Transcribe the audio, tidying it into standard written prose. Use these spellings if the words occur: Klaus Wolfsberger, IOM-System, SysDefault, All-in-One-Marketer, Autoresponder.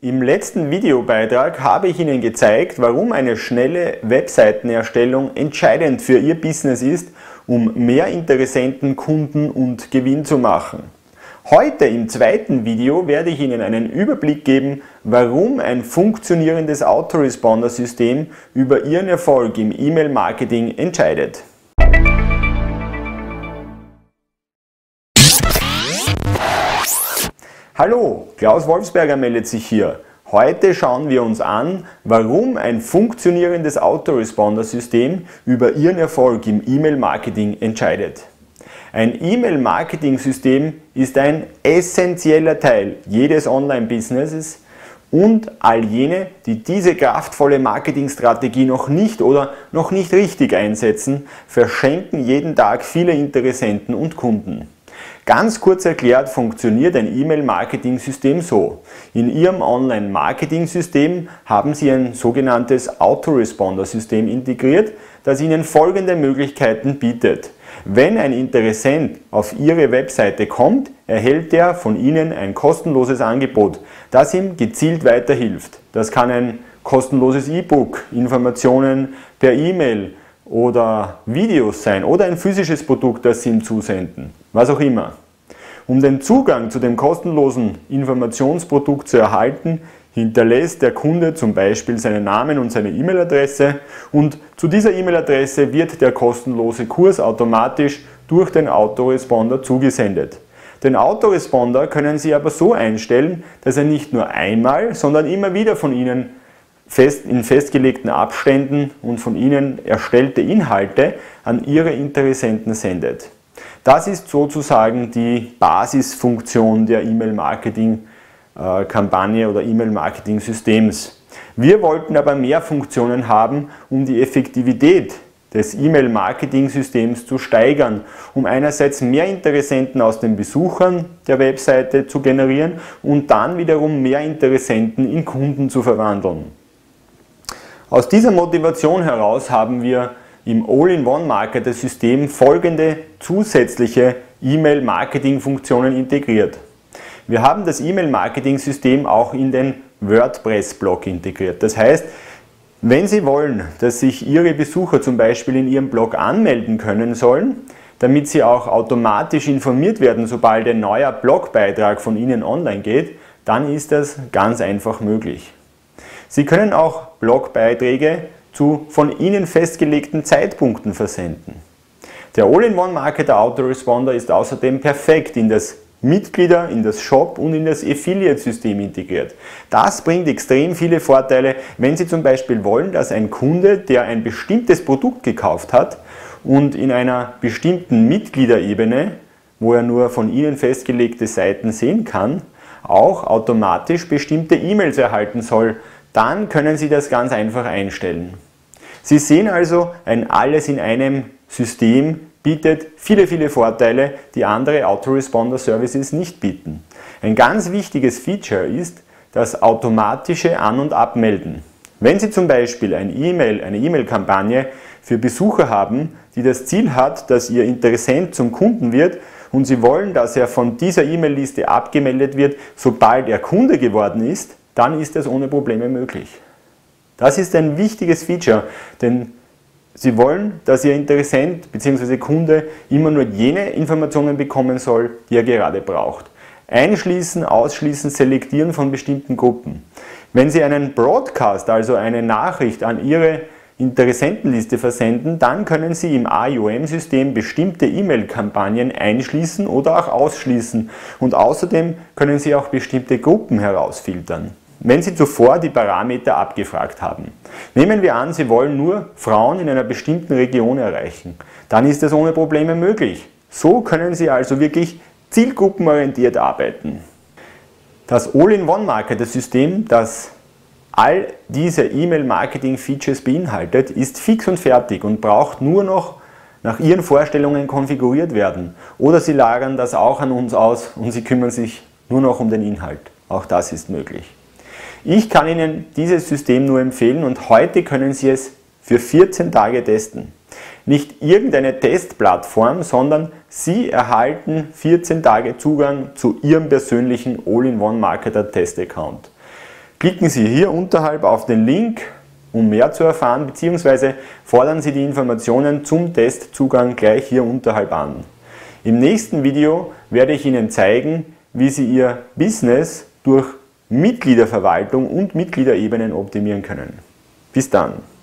Im letzten Videobeitrag habe ich Ihnen gezeigt, warum eine schnelle Webseitenerstellung entscheidend für Ihr Business ist, um mehr Interessenten, Kunden und Gewinn zu machen. Heute im zweiten Video werde ich Ihnen einen Überblick geben, warum ein funktionierendes Autoresponder-System über Ihren Erfolg im E-Mail-Marketing entscheidet. Hallo, Klaus Wolfsberger meldet sich hier. Heute schauen wir uns an, warum ein funktionierendes Autoresponder-System über Ihren Erfolg im E-Mail-Marketing entscheidet. Ein E-Mail-Marketing-System ist ein essentieller Teil jedes Online-Businesses und all jene, die diese kraftvolle Marketingstrategie noch nicht oder noch nicht richtig einsetzen, verschenken jeden Tag viele Interessenten und Kunden. Ganz kurz erklärt funktioniert ein E-Mail-Marketing-System so. In Ihrem Online-Marketing-System haben Sie ein sogenanntes Autoresponder-System integriert, das Ihnen folgende Möglichkeiten bietet. Wenn ein Interessent auf Ihre Webseite kommt, erhält er von Ihnen ein kostenloses Angebot, das ihm gezielt weiterhilft. Das kann ein kostenloses E-Book, Informationen per E-Mail oder Videos sein oder ein physisches Produkt, das Sie ihm zusenden, was auch immer. Um den Zugang zu dem kostenlosen Informationsprodukt zu erhalten, hinterlässt der Kunde zum Beispiel seinen Namen und seine E-Mail-Adresse, und zu dieser E-Mail-Adresse wird der kostenlose Kurs automatisch durch den Autoresponder zugesendet. Den Autoresponder können Sie aber so einstellen, dass er nicht nur einmal, sondern immer wieder von Ihnen in festgelegten Abständen und von Ihnen erstellte Inhalte an Ihre Interessenten sendet. Das ist sozusagen die Basisfunktion der E-Mail-Marketing-Kampagne oder E-Mail-Marketing-Systems. Wir wollten aber mehr Funktionen haben, um die Effektivität des E-Mail-Marketing-Systems zu steigern, um einerseits mehr Interessenten aus den Besuchern der Webseite zu generieren und dann wiederum mehr Interessenten in Kunden zu verwandeln. Aus dieser Motivation heraus haben wir im All-in-One-Marketer-System folgende zusätzliche E-Mail-Marketing-Funktionen integriert. Wir haben das E-Mail-Marketing-System auch in den WordPress-Blog integriert. Das heißt, wenn Sie wollen, dass sich Ihre Besucher zum Beispiel in Ihrem Blog anmelden können sollen, damit Sie auch automatisch informiert werden, sobald ein neuer Blogbeitrag von Ihnen online geht, dann ist das ganz einfach möglich. Sie können auch Blogbeiträge zu von Ihnen festgelegten Zeitpunkten versenden. Der All-in-One-Marketer Autoresponder ist außerdem perfekt in das Mitglieder-, in das Shop- und in das Affiliate-System integriert. Das bringt extrem viele Vorteile, wenn Sie zum Beispiel wollen, dass ein Kunde, der ein bestimmtes Produkt gekauft hat und in einer bestimmten Mitgliederebene, wo er nur von Ihnen festgelegte Seiten sehen kann, auch automatisch bestimmte E-Mails erhalten soll, dann können Sie das ganz einfach einstellen. Sie sehen also, ein Alles in einem System bietet viele Vorteile, die andere Autoresponder-Services nicht bieten. Ein ganz wichtiges Feature ist das automatische An- und Abmelden. Wenn Sie zum Beispiel eine E-Mail-Kampagne für Besucher haben, die das Ziel hat, dass Ihr Interessent zum Kunden wird, und Sie wollen, dass er von dieser E-Mail-Liste abgemeldet wird, sobald er Kunde geworden ist, dann ist das ohne Probleme möglich. Das ist ein wichtiges Feature, denn Sie wollen, dass Ihr Interessent bzw. Kunde immer nur jene Informationen bekommen soll, die er gerade braucht. Einschließen, ausschließen, selektieren von bestimmten Gruppen. Wenn Sie einen Broadcast, also eine Nachricht an Ihre Interessentenliste versenden, dann können Sie im IOM-System bestimmte E-Mail-Kampagnen einschließen oder auch ausschließen, und außerdem können Sie auch bestimmte Gruppen herausfiltern, wenn Sie zuvor die Parameter abgefragt haben. Nehmen wir an, Sie wollen nur Frauen in einer bestimmten Region erreichen. Dann ist das ohne Probleme möglich. So können Sie also wirklich zielgruppenorientiert arbeiten. Das All-in-One-Marketer-System, das all diese E-Mail-Marketing-Features beinhaltet, ist fix und fertig und braucht nur noch nach Ihren Vorstellungen konfiguriert werden. Oder Sie lagern das auch an uns aus und Sie kümmern sich nur noch um den Inhalt. Auch das ist möglich. Ich kann Ihnen dieses System nur empfehlen, und heute können Sie es für 14 Tage testen. Nicht irgendeine Testplattform, sondern Sie erhalten 14 Tage Zugang zu Ihrem persönlichen All-in-One-Marketer-Test-Account. Klicken Sie hier unterhalb auf den Link, um mehr zu erfahren, bzw. fordern Sie die Informationen zum Testzugang gleich hier unterhalb an. Im nächsten Video werde ich Ihnen zeigen, wie Sie Ihr Business durch Mitgliederverwaltung und Mitgliederebenen optimieren können. Bis dann!